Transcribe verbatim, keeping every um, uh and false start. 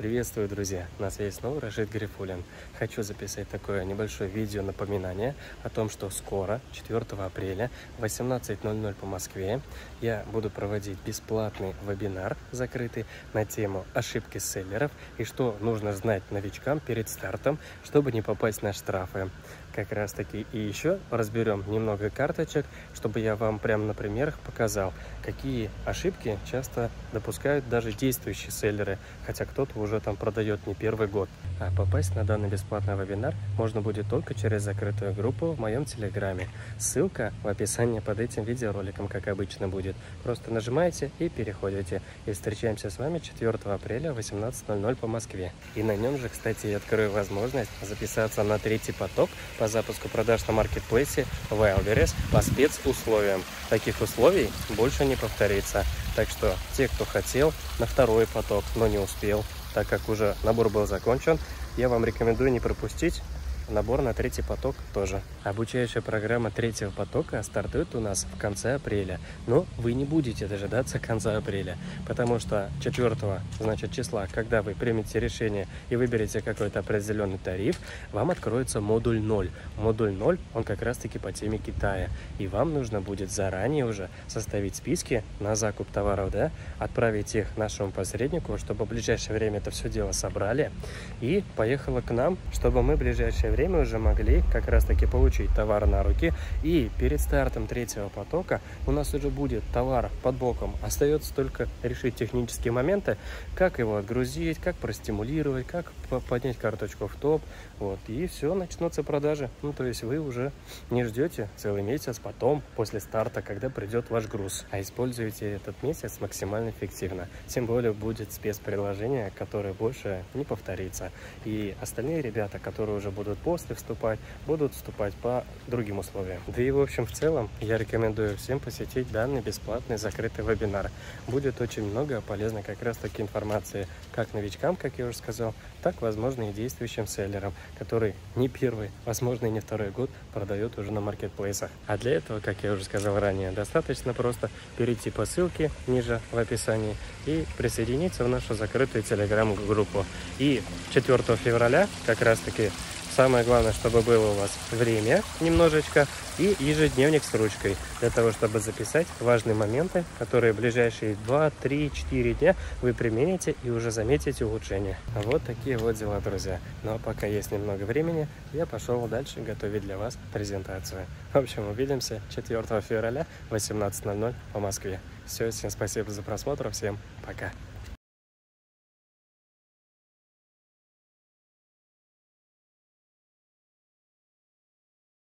Приветствую, друзья! На связи снова Рашид Гарифуллин. Хочу записать такое небольшое видео напоминание о том, что скоро, четвёртого апреля, в восемнадцать ноль ноль по Москве, я буду проводить бесплатный вебинар закрытый на тему ошибки селлеров и что нужно знать новичкам перед стартом, чтобы не попасть на штрафы. Как раз таки и еще разберем немного карточек, чтобы я вам прямо на примерах показал, какие ошибки часто допускают даже действующие селлеры, хотя кто-то уже там продает не первый год. А попасть на данный бесплатный вебинар можно будет только через закрытую группу в моем телеграме. Ссылка в описании под этим видеороликом, как обычно, будет. Просто нажимаете и переходите. И встречаемся с вами четвёртого апреля в восемнадцать ноль ноль по Москве. И на нем же, кстати, я открою возможность записаться на третий поток по запуску продаж на маркетплейсе Wildberries по спецусловиям. Таких условий больше не повторится. Так что те, кто хотел на второй поток, но не успел, так как уже набор был закончен, я вам рекомендую не пропустить набор на третий поток тоже. Обучающая программа третьего потока стартует у нас в конце апреля, но вы не будете дожидаться конца апреля, потому что четвёртого, значит, числа, когда вы примете решение и выберете какой-то определенный тариф, вам откроется модуль ноль. Модуль ноль, он как раз-таки по теме Китая, и вам нужно будет заранее уже составить списки на закуп товаров, да, отправить их нашему посреднику, чтобы в ближайшее время это все дело собрали, и поехало к нам, чтобы мы в ближайшее время мы уже могли как раз таки получить товар на руки, и перед стартом третьего потока у нас уже будет товар под боком. Остается только решить технические моменты, как его отгрузить, как простимулировать, как поднять карточку в топ, вот, и все, начнутся продажи. Ну, то есть вы уже не ждете целый месяц потом, после старта, когда придет ваш груз, а используете этот месяц максимально эффективно, тем более будет спецпредложение, которое больше не повторится, и остальные ребята, которые уже будут после вступать, будут вступать по другим условиям. Да и в общем в целом я рекомендую всем посетить данный бесплатный закрытый вебинар. Будет очень много полезной как раз таки информации как новичкам, как я уже сказал, так возможно и действующим селлерам, который не первый, возможно и не второй год продает уже на маркетплейсах. А для этого, как я уже сказал ранее, достаточно просто перейти по ссылке ниже в описании и присоединиться в нашу закрытую телеграм-группу. И четвёртого февраля как раз таки самое главное, чтобы было у вас время немножечко и ежедневник с ручкой, для того, чтобы записать важные моменты, которые в ближайшие два, три, четыре дня вы примените и уже заметите улучшение. Вот такие вот дела, друзья. Ну а пока есть немного времени, я пошел дальше готовить для вас презентацию. В общем, увидимся четвёртого февраля в восемнадцать ноль ноль по Москве. Все, всем спасибо за просмотр, всем пока.